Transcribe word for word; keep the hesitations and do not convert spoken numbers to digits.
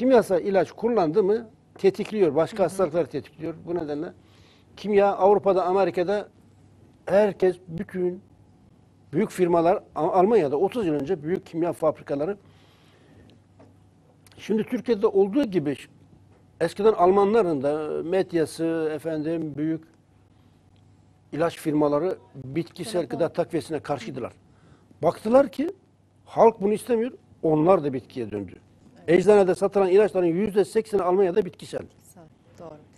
kimyasal ilaç kullandı mı tetikliyor. Başka hı hı. hastalıkları tetikliyor. Bu nedenle kimya Avrupa'da, Amerika'da herkes, bütün büyük firmalar, Almanya'da otuz yıl önce büyük kimya fabrikaları. Şimdi Türkiye'de olduğu gibi eskiden Almanların da medyası, efendim, büyük ilaç firmaları bitkisel gıda takviyesine karşıydılar. Baktılar ki halk bunu istemiyor, onlar da bitkiye döndü. Evet. Eczanede satılan ilaçların yüzde sekseni Almanya'da bitkisel. Doğru.